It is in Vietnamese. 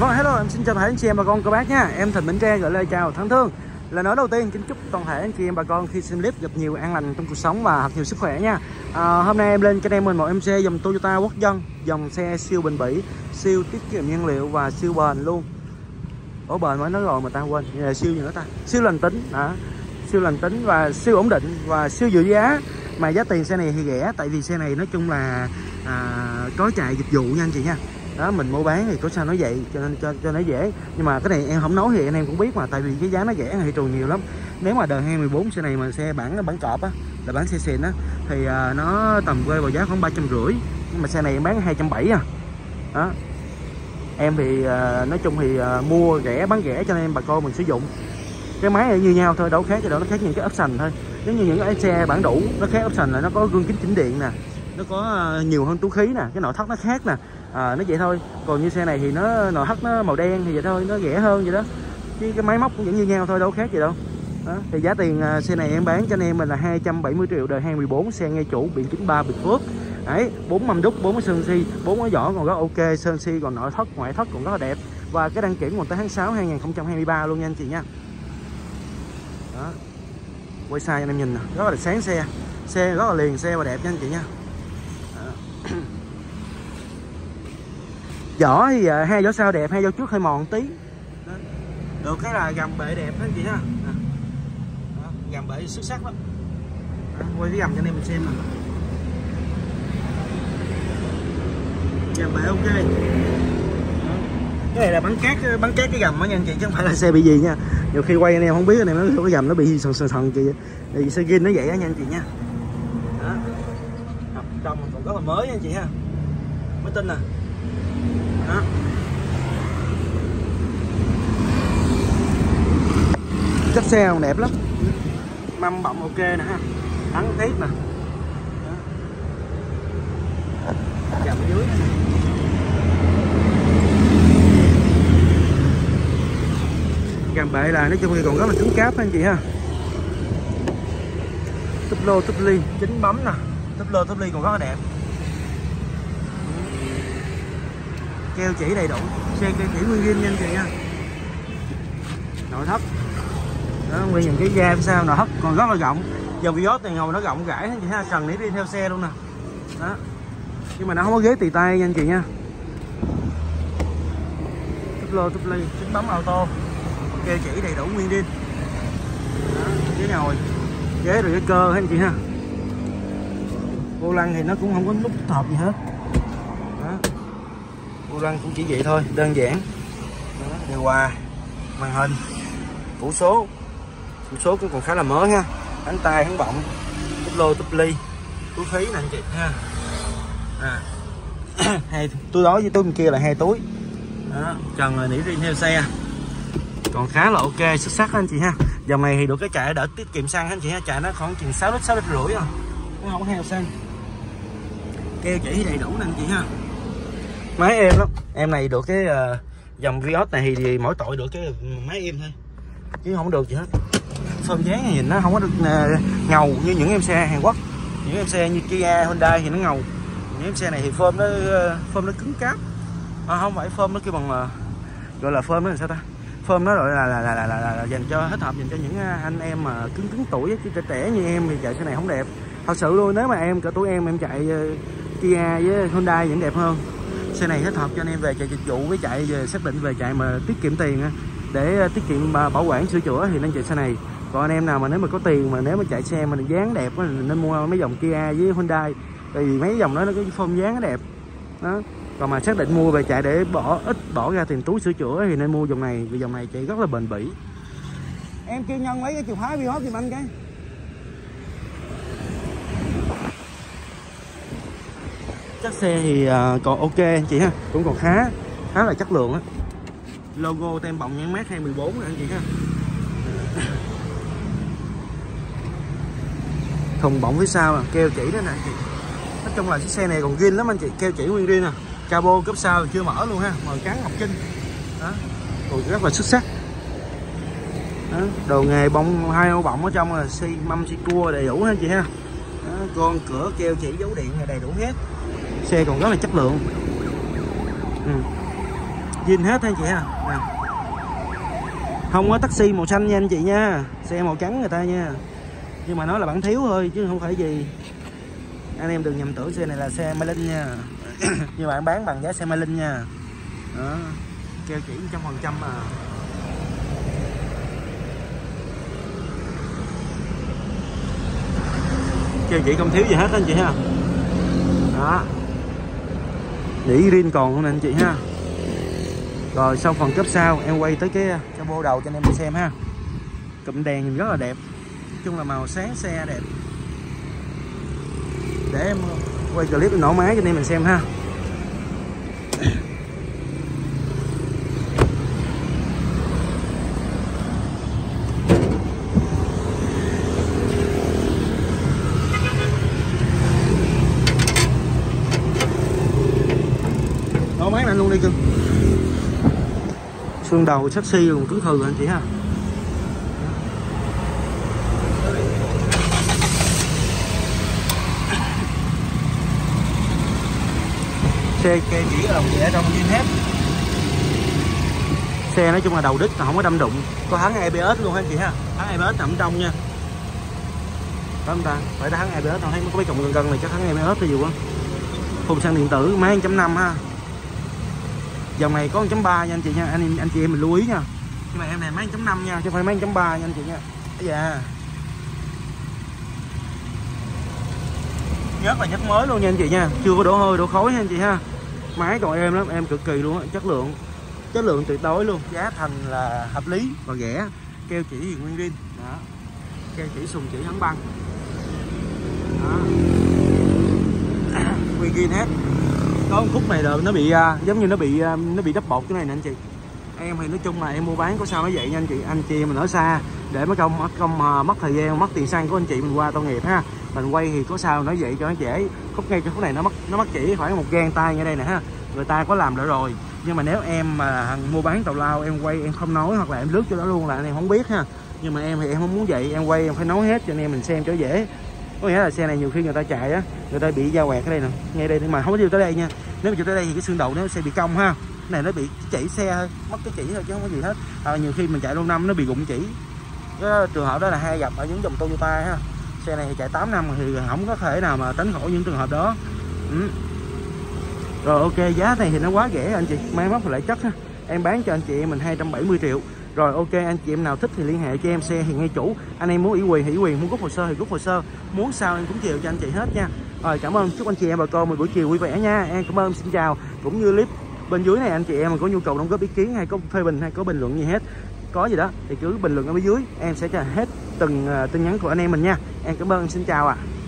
Vâng, hello, em xin chào tất cả anh chị em bà con cô bác nha. Em Thịnh Bến Tre gửi lời chào thân thương. Lời nói đầu tiên kính chúc toàn thể anh chị em bà con khi xem clip gặp nhiều an lành trong cuộc sống và thật nhiều sức khỏe nha. Hôm nay em lên cho em mình một MC dòng Toyota Quốc dân, dòng xe siêu bền bỉ, siêu tiết kiệm nhiên liệu và siêu bền luôn. Ủa bền mới nói rồi mà ta quên, là siêu gì nữa ta? Siêu lành tính hả? Siêu lành tính và siêu ổn định và siêu dự giá. Mà giá tiền xe này thì rẻ, tại vì xe này nói chung là có chạy dịch vụ nha anh chị nha. Đó, mình mua bán thì có sao nói vậy, cho nên cho nó dễ. Nhưng mà cái này em không nói thì anh em cũng biết mà, tại vì cái giá nó rẻ thị trường nhiều lắm. Nếu mà đời 2014 xe này mà xe bản cọp á, là bản xe xịn á, thì nó tầm rơi vào giá khoảng 350. Nhưng mà xe này em bán 270 à. Đó. Em thì nói chung thì mua rẻ bán rẻ cho nên em bà cô mình sử dụng. Cái máy này như nhau thôi, đâu khác thì đâu, nó khác những cái option thôi. Giống như những cái xe bản đủ, nó khác option là nó có gương kính chỉnh điện nè, nó có nhiều hơn túi khí nè, cái nội thất nó khác nè. Nó vậy thôi. Còn như xe này thì nó nội thất nó màu đen thì vậy thôi, nó rẻ hơn vậy đó. Chứ cái máy móc cũng vẫn như nhau thôi, đâu khác gì đâu. Đó. Thì giá tiền xe này em bán cho anh em mình là 270 triệu đời 2014, xe ngay chủ, biển 93 Bình Phước. Đấy, 4 mâm đúc, 4 sơn si, 4 cái vỏ còn rất ok, sơn si còn nội thất, ngoại thất còn rất là đẹp. Và cái đăng kiểm còn tới tháng 6 2023 luôn nha anh chị nha. Đó. Quay xa cho anh em nhìn nè, rất là sáng xe. Xe rất là liền xe và đẹp nha anh chị nha. Đó. Vỏ thì hai vỏ sau đẹp, hai vỏ trước hơi mòn tí. Đó. Được cái là gầm bệ đẹp đó anh chị ha. Gầm bệ xuất sắc lắm. Đó. Quay cái gầm cho anh em mình xem nè. Gầm bệ ok. Đó. Cái này là bắn cát cái gầm đó nha anh chị, chứ không phải là xe bị gì nha. Nhiều khi quay anh em không biết, anh em nó cái gầm nó bị sần chị. Thì xe gin nó vậy đó nha anh chị nha. Đó. Hợp đồng còn rất là mới nha anh chị ha. Mới tin nè. Đó. Chất xe còn đẹp lắm, mâm bọng ok nè ha, thắng tiếp nè, chạm dưới nè. Gầm bệ là nói chung thì còn rất là cứng cáp anh chị ha. Túp lô túp ly chính bấm nè, túp lô túp ly còn rất là đẹp. Keo chỉ đầy đủ, xe keo chỉ nguyên zin nha anh chị nha. Nội thất đó, nguyên những cái ga sao nội thất còn rất là rộng. Dòng Vios này ngồi nó rộng rãi anh chị ha, cần để đi theo xe luôn nè. Đó. Nhưng mà nó không có ghế tì tay nha anh chị nha. Túp lô túp ly chính bấm auto, keo chỉ đầy đủ nguyên zin. Ghế ngồi, ghế rồi cái cơ anh chị ha. Vô lăng thì nó cũng không có nút thọt gì hết. Đó. Vô lăng cũng chỉ vậy thôi, đơn giản. Điều hòa, màn hình, phủ số cũng còn khá là mới ha. Ánh tay, ánh bọng, túp lô, túp ly, túi khí nè anh chị ha. Hai túi đó với túi bên kia là hai túi. Đó, trần là nỉ riêng theo xe. Còn khá là ok, xuất sắc anh chị ha. Dòng này thì được cái chạy đỡ tiết kiệm xăng anh chị ha, chạy nó khoảng chừng 6 lít rưỡi à. Nó không heo xăng. Keo chỉ đầy đủ nè anh chị ha. Máy êm lắm, em này được cái dòng Vios này thì mỗi tội được cái máy êm thôi, chứ không được gì hết. Sơn dáng thì nhìn nó không có được ngầu như những em xe Hàn Quốc, những em xe như Kia, Hyundai thì nó ngầu. Những em xe này thì phơm nó cứng cáp. Không phải phơm nó kêu bằng gọi là phơm nó là sao ta? Phơm nó gọi là dành cho thích hợp dành cho những anh em mà cứng tuổi, chứ trẻ như em thì chạy cái này không đẹp. Thật sự luôn, nếu mà em cỡ tuổi em chạy Kia với Hyundai vẫn đẹp hơn. Xe này thích hợp cho anh em về chạy dịch vụ với chạy về xác định về chạy mà tiết kiệm tiền á, để tiết kiệm bảo quản sửa chữa thì nên chạy xe này. Còn anh em nào mà nếu mà có tiền mà nếu mà chạy xe mà dáng đẹp á nên mua mấy dòng Kia với Hyundai, tại vì mấy dòng đó nó cái form dáng nó đẹp đó. Còn mà xác định mua về chạy để ít bỏ ra tiền túi sửa chữa thì nên mua dòng này, vì dòng này chạy rất là bền bỉ. Em kêu nhân mấy cái chìa khóa Vios thì anh cái chất xe thì còn ok anh chị ha, cũng còn khá là chất lượng á. Logo tem bọng nhãn mát 2014 anh chị ha. Thùng bọng phía sau à, keo chỉ đó nè anh chị. Nói chung là chiếc xe này còn zin lắm anh chị, keo chỉ nguyên zin nè. Cabo cốp sau chưa mở luôn ha, mờ trắng ngọc trinh. Đó. Còn rất là xuất sắc. Đó. Đồ nghề bông, hai ô bọng ở trong là xi mâm xi cua đầy đủ ha anh chị ha. Đó. Con cửa keo chỉ dấu điện là đầy đủ hết. Xe còn rất là chất lượng. zin hết anh chị ha. Không có taxi màu xanh nha anh chị nha, xe màu trắng người ta nha. Nhưng mà nó là bản thiếu thôi chứ không phải gì. Anh em đừng nhầm tưởng xe này là xe Mê Linh nha. Như bạn bán bằng giá xe Mê Linh nha. Đó, keo chỉ 100% mà. Keo chỉ không thiếu gì hết anh chị ha. Đó, đĩ rin còn không nè anh chị ha. Rồi sau phần cốp sau em quay tới cái bô đầu cho anh em mình xem ha. Cụm đèn nhìn rất là đẹp, chung là màu sáng xe đẹp. Để em quay clip nổ máy cho anh em mình xem ha. Nổ máy này luôn đi cưng. Xương đầu sexy rồi cứng khừ anh chị ha. Xe kê chỉ ở đồng dễ trong zin hết. Xe nói chung là đầu đít là không có đâm đụng. Có thắng ABS luôn anh chị ha. Thắng ABS nằm trong nha. Có không ta? Phải thắng ABS tao thấy có mấy cọng gần gần này chắc thắng ABS nhiều quá. Phun xăng điện tử máy 1.5 ha. Dòng này có 1.3 nha anh chị nha. Anh chị em mình lưu ý nha. Nhưng mà em này máy 1.5 nha, chứ không phải máy 1.3 nha anh chị nha. Dạ. Nhất là nhất mới luôn nha anh chị nha, chưa có đổ hơi đổ khói nha anh chị ha. Máy còn êm lắm, em cực kỳ luôn á, chất lượng tuyệt đối luôn, giá thành là hợp lý và rẻ. Keo chỉ thì nguyên zin đó, keo chỉ sùng chỉ hắn băng đó, nguyên zin hết. Có một khúc này là nó bị giống như nó bị đắp bột cái này nè anh chị. Em thì nói chung là em mua bán có sao nó vậy nha anh chị. Anh chị mình ở xa để mới không mất thời gian mất tiền xăng của anh chị mình qua tội nghiệp ha. Mình quay thì có sao nói vậy cho nó dễ. Khúc ngay cái khúc này nó mất chỉ khoảng 1 gang tay ngay đây nè ha. Người ta có làm lại rồi. Nhưng mà nếu em mà mua bán tàu lao em quay em không nói hoặc là em lướt cho đó luôn là anh em không biết ha. Nhưng mà em thì em không muốn vậy, em quay em phải nói hết cho anh em mình xem cho dễ. Có nghĩa là xe này nhiều khi người ta chạy á, người ta bị da quẹt ở đây nè, ngay đây nhưng mà không có chịu tới đây nha. Nếu mà chịu tới đây thì cái xương đầu nó sẽ bị cong ha. Cái này nó bị chỉ xe thôi, mất cái chỉ thôi chứ không có gì hết. Nhiều khi mình chạy lâu năm nó bị rụng chỉ. Cái trường hợp đó là hay gặp ở những dòng Toyota ha. Xe này thì chạy 8 năm thì không có thể nào mà tránh khỏi những trường hợp đó. Rồi ok, giá này thì nó quá rẻ anh chị, máy móc và lại chất ha. Em bán cho anh chị em mình 270 triệu. Rồi ok, anh chị em nào thích thì liên hệ cho em, xe thì ngay chủ. Anh em muốn ủy quyền thì ủy quyền, muốn rút hồ sơ thì rút hồ sơ, muốn sao em cũng chiều cho anh chị hết nha. Rồi cảm ơn, chúc anh chị em bà con một buổi chiều vui vẻ nha. Em cảm ơn, xin chào. Cũng như clip bên dưới này anh chị em mà có nhu cầu đóng góp ý kiến hay có phê bình hay có bình luận gì hết, có gì đó thì cứ bình luận ở bên dưới, em sẽ trả hết từng tin nhắn của anh em mình nha. Em cảm ơn, em xin chào ạ.